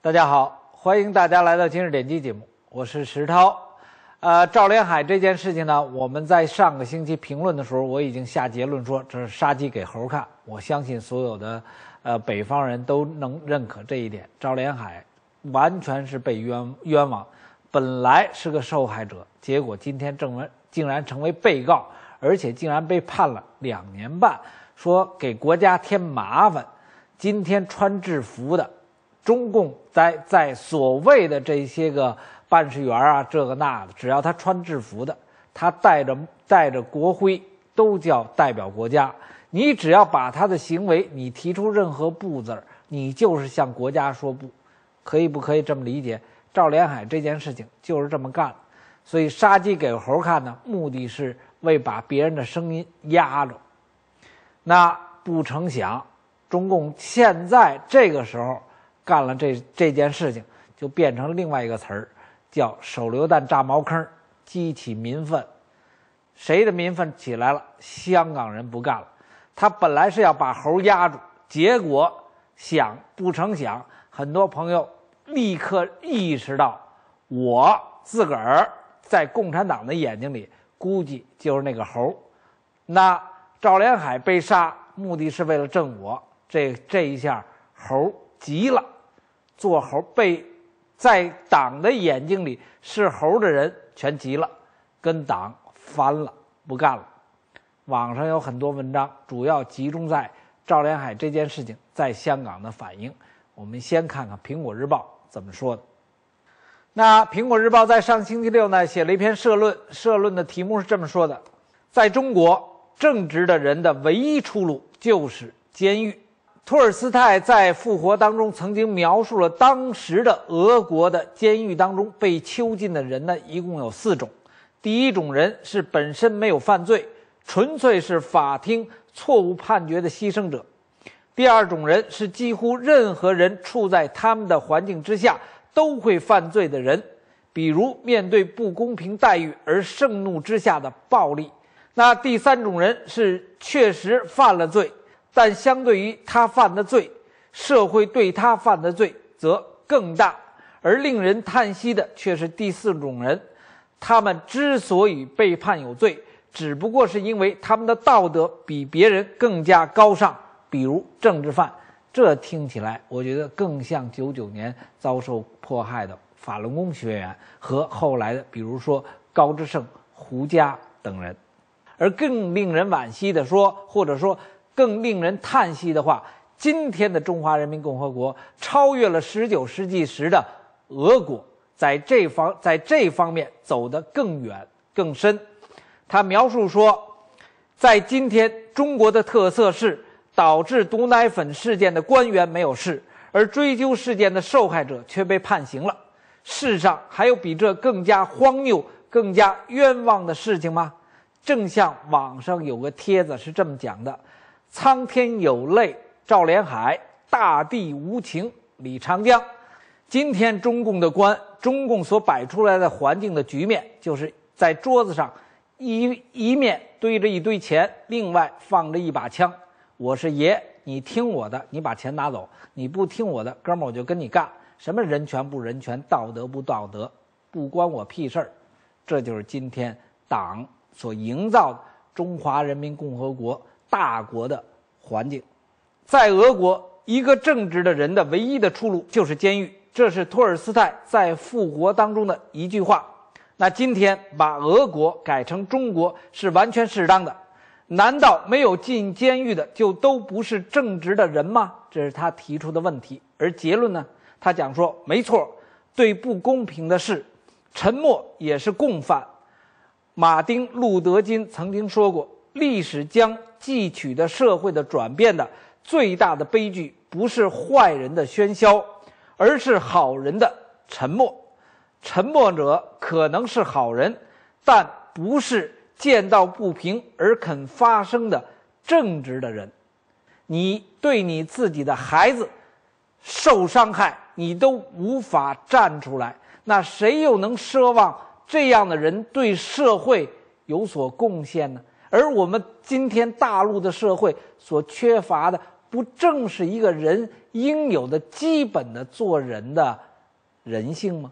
大家好，欢迎大家来到今日点击节目，我是石涛。赵连海这件事情呢，我们在上个星期评论的时候，我已经下结论说这是杀鸡给猴看，我相信所有的北方人都能认可这一点。赵连海完全是被冤枉，本来是个受害者，结果今天竟然成为被告，而且竟然被判了2年半，说给国家添麻烦。今天穿制服的中共在所谓的这些个办事员啊，这个那的，只要他穿制服的，他带着国徽都叫代表国家。你只要把他的行为你提出任何不字，你就是向国家说不。可以不可以这么理解？赵连海这件事情就是这么干的。所以杀鸡给猴看呢，目的是为把别人的声音压着。那不成想，中共现在这个时候干了这件事情，就变成另外一个词儿，叫手榴弹炸茅坑，激起民愤。谁的民愤起来了？香港人不干了。他本来是要把猴压住，结果不成想，很多朋友立刻意识到，我自个儿在共产党的眼睛里，估计就是那个猴。那赵连海被杀，目的是为了正我。这一下猴急了。做猴被在党的眼睛里是猴的人全急了，跟党翻了，不干了。网上有很多文章，主要集中在赵连海这件事情在香港的反应。我们先看看苹果日报怎么说的。那苹果日报在上星期六呢，写了一篇社论，社论的题目是这么说的：在中国，正直的人的唯一出路就是监狱。托尔斯泰在《复活》当中曾经描述了当时的俄国的监狱当中被囚禁的人呢，一共有4种。第一种人是本身没有犯罪，纯粹是法庭错误判决的牺牲者；第二种人是几乎任何人处在他们的环境之下都会犯罪的人，比如面对不公平待遇而盛怒之下的暴力；那第三种人是确实犯了罪，但相对于他犯的罪，社会对他犯的罪则更大。而令人叹息的却是第4种人，他们之所以被判有罪，只不过是因为他们的道德比别人更加高尚，比如政治犯。这听起来我觉得更像1999年遭受迫害的法轮功学员和后来的比如说高志胜、胡佳等人。而更令人惋惜的说，或者说更令人叹息的话，今天的中华人民共和国超越了19世纪时的俄国，在这方面走得更远更深。他描述说，在今天中国的特色是，导致毒奶粉事件的官员没有事，而追究事件的受害者却被判刑了。世上还有比这更加荒谬、更加冤枉的事情吗？正像网上有个帖子是这么讲的：苍天有泪赵连海，大地无情李长江。今天中共所摆出来的环境的局面，就是在桌子上一面堆着一堆钱，另外放着一把枪。我是爷，你听我的，你把钱拿走；你不听我的，哥们儿我就跟你干。什么人权不人权，道德不道德，不关我屁事儿。这就是今天党所营造的中华人民共和国大国的环境。在俄国，一个正直的人的唯一的出路就是监狱，这是托尔斯泰在《复活》当中的一句话。那今天把俄国改成中国是完全适当的。难道没有进监狱的就都不是正直的人吗？这是他提出的问题。而结论呢，他讲说，没错，对不公平的事，沉默也是共犯。马丁·路德·金曾经说过，历史将汲取的社会的转变的最大的悲剧，不是坏人的喧嚣，而是好人的沉默。沉默者可能是好人，但不是见到不平而肯发声的正直的人。你对你自己的孩子受伤害，你都无法站出来，那谁又能奢望这样的人对社会有所贡献呢？而我们今天大陆的社会所缺乏的，不正是一个人应有的基本的做人的人性吗？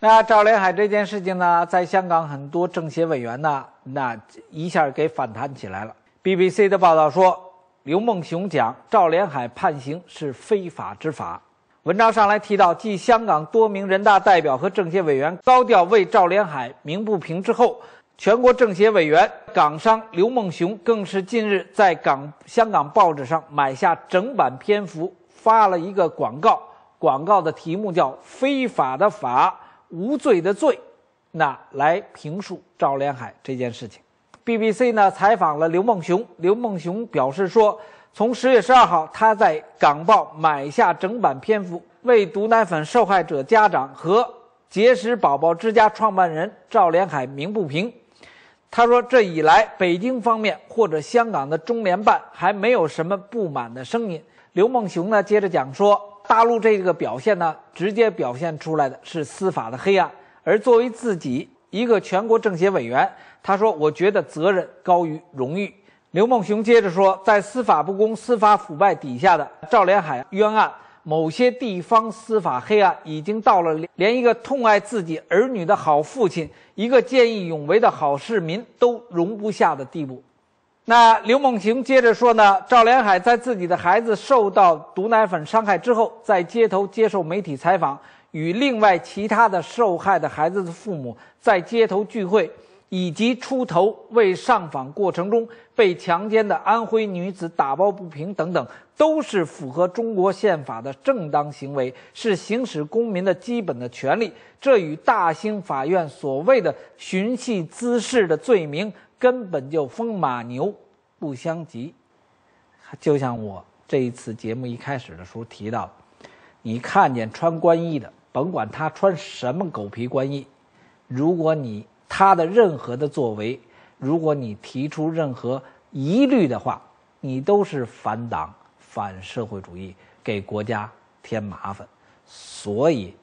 那赵雷海这件事情呢，在香港很多政协委员呢，那一下给反弹起来了。BBC 的报道说，刘梦熊讲赵雷海判刑是非法之法。文章上来提到，继香港多名人大代表和政协委员高调为赵雷海鸣不平之后，全国政协委员港商刘梦熊更是近日在香港报纸上买下整版篇幅，发了一个广告，广告的题目叫非法的法，无罪的罪，那来评述赵连海这件事情。 BBC 呢采访了刘梦熊，刘梦熊表示说，从10月12号他在港报买下整版篇幅，为毒奶粉受害者家长和节食宝宝之家创办人赵连海鸣不平。他说，这以来北京方面或者香港的中联办还没有什么不满的声音。刘梦熊呢接着讲说，大陆这个表现呢，直接表现出来的是司法的黑暗。而作为自己一个全国政协委员，他说，我觉得责任高于荣誉。刘梦熊接着说，在司法不公、司法腐败底下的赵连海冤案，某些地方司法黑暗已经到了连一个痛爱自己儿女的好父亲、一个见义勇为的好市民都容不下的地步。那刘梦熊接着说呢，赵连海在自己的孩子受到毒奶粉伤害之后，在街头接受媒体采访，与另外其他的受害的孩子的父母在街头聚会，以及出头为上访过程中被强奸的安徽女子打抱不平等等，都是符合中国宪法的正当行为，是行使公民的基本的权利。这与大兴法院所谓的寻衅滋事的罪名根本就风马牛不相及。就像我这一次节目一开始的时候提到，你看见穿官衣的，甭管他穿什么狗皮官衣，如果你他的任何的作为，如果你提出任何疑虑的话，你都是反党、反社会主义，给国家添麻烦。所以，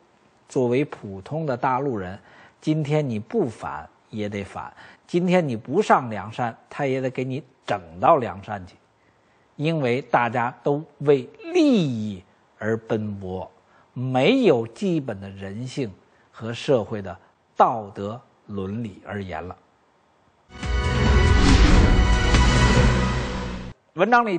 作为普通的大陆人，今天你不反也得反，今天你不上梁山，他也得给你整到梁山去，因为大家都为利益而奔波，没有基本的人性和社会的道德伦理而言了。文章里